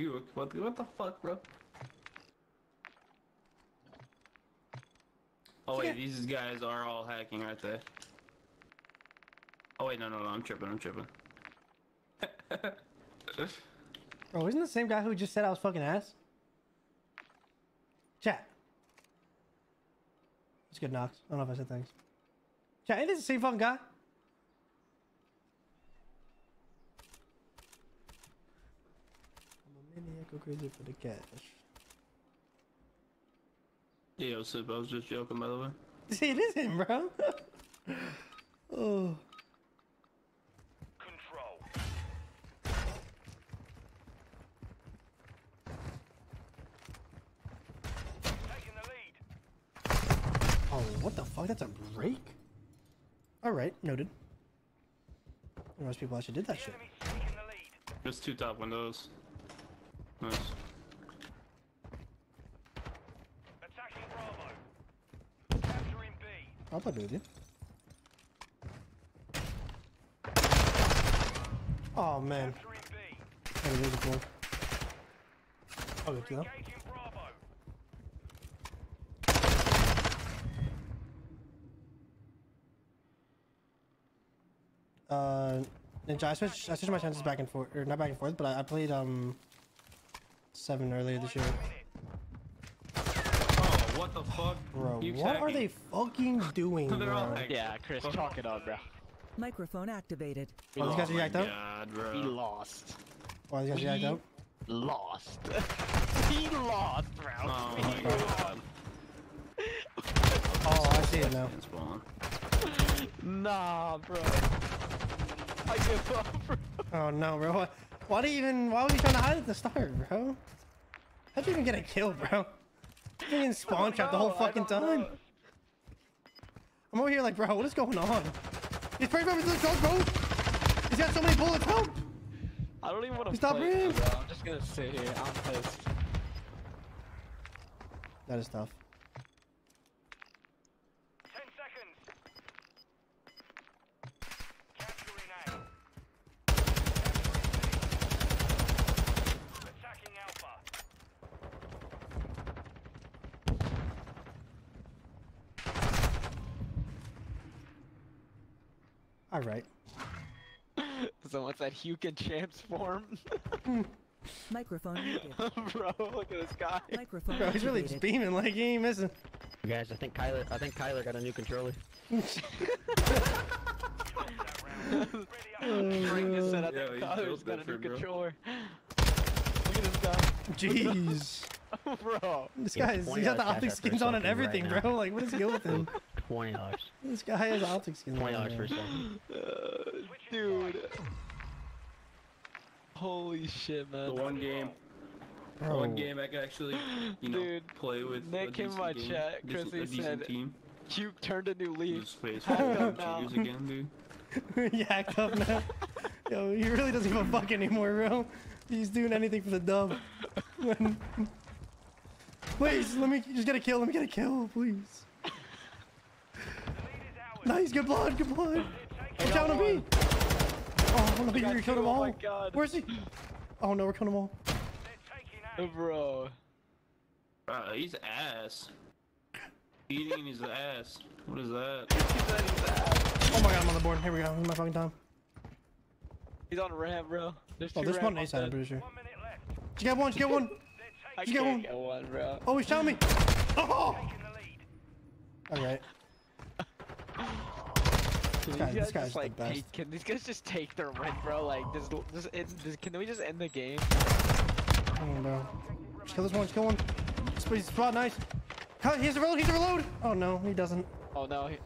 Huke. What the fuck, bro? Oh wait, these guys are all hacking, aren't they? Oh wait, no, I'm tripping, Bro, isn't the same guy who just said I was fucking ass? Chat. It's good, Nox. I don't know if I said things. Chat, ain't this the same fucking guy? I'm a maniac, go crazy for the cash. Yeah, what's up? I was just joking, by the way. See, it is him, bro. Oh. What the fuck? That's a break? Alright, noted. Most people actually did that shit. There's two top windows. Nice. Attacking Bravo. Capturing B. I'll play with you. Oh man. Hey, there's a ball. I'll get to them. Ninja, I switched my chances back and forth, or not back and forth, but I played 7 earlier this year. Oh, what the fuck, bro? What are they fucking doing, bro? Yeah, Chris, chalk it up, bro. Microphone activated. Oh, these guys are yacked up. Bro. He lost. Oh, these guys are yacked up. Lost. He lost, bro. Oh, my God. Oh, I see it now. Nah, bro. I give up, bro. Oh no, bro. Why do you even? Why were you trying to hide at the start, bro? How'd you even get a kill, bro? You didn't spawn trap the whole fucking time. I'm over here like, bro, what is going on? He's praying for his dog, bro. He's got so many bullets. Help! I don't even want to. Stop him! I'm just gonna sit here. I'm pissed. That is tough. All right. Someone said Huke in champs form. Microphone muted. Bro, look at this guy. Microphone bro, he's really just beaming like he ain't missing. You guys, I think Kyler got a new controller. Frank just said, I think Kyler's got a new controller. Look at this guy. Jeez. Bro. This guy is, he's got the optic skins on and everything, right bro. Like, what is he with him? $20. This guy has optic skins. $20 for a second. Dude. Holy shit, man. The one game. Bro. One game I could actually, you know, play with. Nick in my chat, Chrissy said, Huke turned a new leaf. Yacked up now. Yo, he really doesn't give a fuck anymore, bro. He's doing anything for the dub. Please, let me just get a kill. Let me get a kill, please. Nice, good blood, good blood. Watch out on me. Oh, on the B, we killed them all. Where's he? Oh no, we're killing them all. Bro. Bro, he's ass. Eating his ass. What is that? Oh my God, I'm on the board. Here we go. This is my fucking time. He's on ramp, bro. There's two. Oh, there's one on A side, I'm pretty sure. Just get one. Just get one. Just get one. Get one, bro. Oh, he's shot me. Oh. All right. This guy's like the best. Can these guys just take their win, bro? Like, can we just end the game? Oh no! Just kill this one. Just kill one. Please, spot nice. Here's the reload. Here's the reload. Oh no, he doesn't. Oh no, he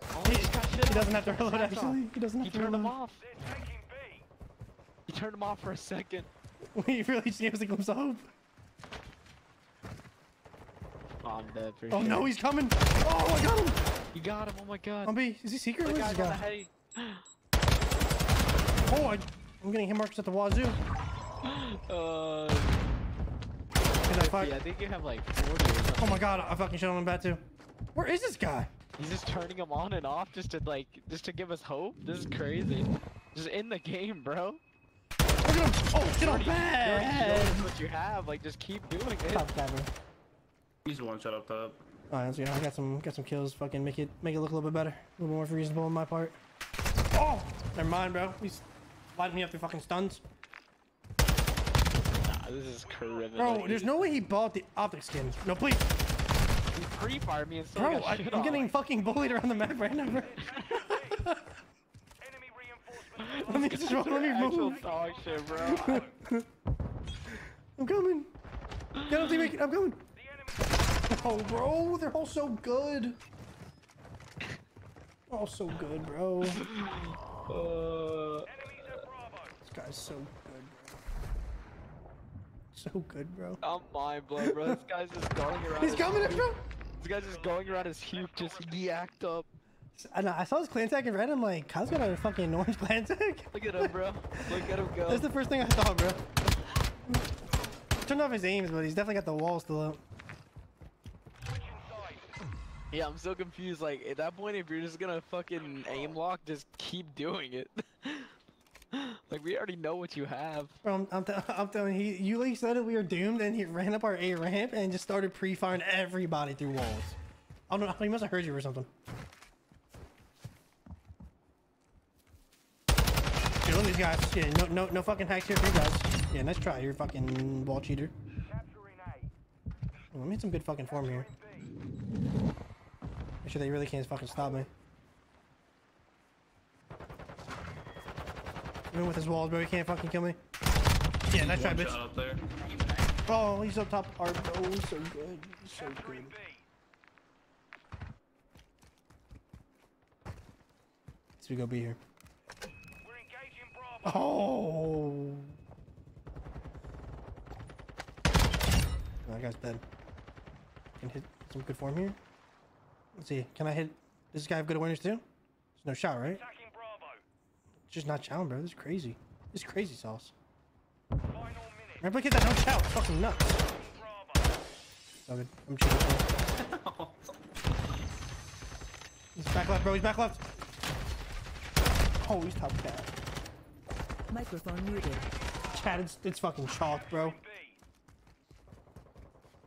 doesn't have to reload. Actually, he doesn't have to reload. He turned him off. He turned him off for a second. He really just gave us a glimpse of hope. Oh, I'm dead. Oh no, he's coming. Oh, I got him. You got him, oh my God. Zombie, is he secret? Where's this guy? Oh, I'm getting hit marks at the wazoo. I think you have like 40 or something. Oh my God, I fucking shot on him bad too. Where is this guy? He's just turning him on and off just to give us hope? This is crazy. Just in the game, bro. Look at him, him! Oh, get on bad! That's what you have, like, just keep doing it. Top cover. He's one shot up top. Alright, let's go. I got some kills. Fucking make it look a little bit better. A little more reasonable on my part. Oh! Never mind, bro. He's lighting me up through fucking stuns. Nah, this is criminal. Bro, there's no way he bought the optic skin. No, please! He pre-fired me and so bro, I'm getting fucking bullied around the map right now, bro. Let me move. Dog shit, bro. I'm coming. Get up, teammate. I'm coming. Oh, bro, they're all so good. All so good, bro. This guy's so good, bro. So good, bro. I'm mind blown, bro. This guy's just going around. He's coming, bro. This guy's just going around his Huke, just yacked up. I saw his clan tag in red. I'm like, Kyle's got a fucking orange clan tag. Look at him, bro. Look at him go. That's the first thing I saw, bro. Turned off his aims, but he's definitely got the wall still up. Yeah, I'm so confused. Like, at that point, if you're just gonna fucking aim lock, just keep doing it. Like, we already know what you have. Bro, I'm telling you, you like said that we were doomed, and he ran up our A ramp and just started pre-firing everybody through walls. I don't know. He must have heard you or something. Killing these guys. Yeah, no fucking hacks here for you guys. Yeah, nice try. You're a fucking wall cheater. Let me hit some good fucking form here. Make sure they really can't fucking stop me. Even with his walls, bro, he can't fucking kill me. Yeah, nice try, bitch. Up there. Oh, he's up top. Our bro, so good, so good. So we go B here. Oh, that guy's dead. Can hit some good form here. Let's see. Can I hit? Does this guy have good awareness too? There's no shot, right? Just not challenging, bro. This is crazy. This is crazy sauce. Remember, get that no chow. It's fucking nuts. So good. I'm cheating. He's back left, bro. He's back left. Oh, he's top bad. Microphone muted. Chat, it's fucking chalk, bro.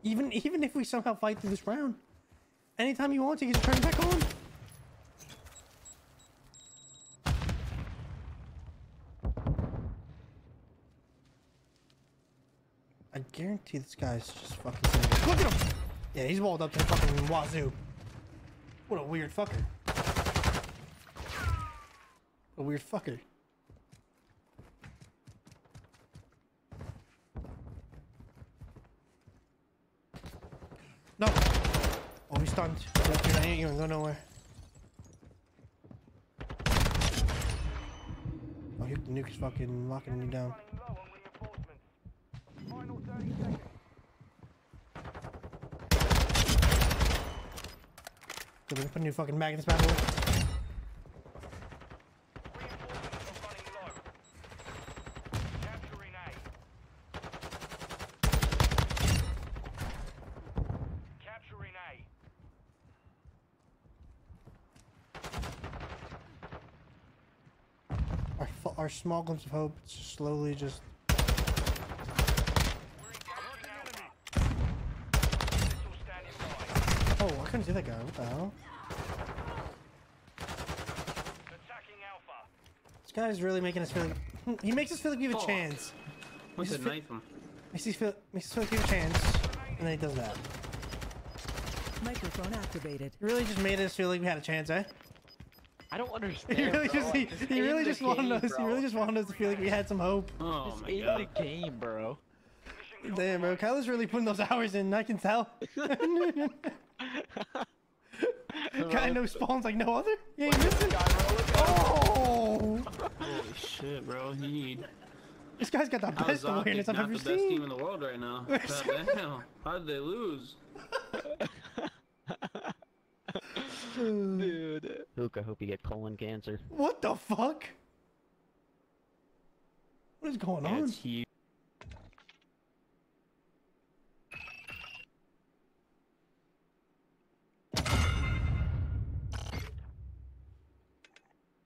Even if we somehow fight through this round, anytime you want to, you can turn back on. I guarantee this guy's just fucking serious. Look at him! Yeah, he's walled up to the fucking wazoo. What a weird fucker. A weird fucker. No! Oh, he's stunned. I ain't even going nowhere. Oh, the nuke is fucking locking me down. Good, we can put a new fucking mag in this battle. Our small glimpse of hope slowly just. Oh, I couldn't see that guy. What the hell? This guy's really making us feel like. He makes us feel like we have a chance. What's a knife him? Makes us feel like we have a chance. And then he does that. Microphone activated. He really just made us feel like we had a chance, eh? I don't understand. He really just wanted us to feel like we had some hope. Oh just my god. The game, bro. Damn, bro. Kyler's really putting those hours in. I can tell. Guy no spawns like no other. He ain't missing. Oh! Holy shit, bro. You need. This guy's got the best awareness I've ever seen. Not the best team in the world right now. Damn. How did they lose? Dude. Huke, I hope you get colon cancer. What the fuck? What is going on? That's huge.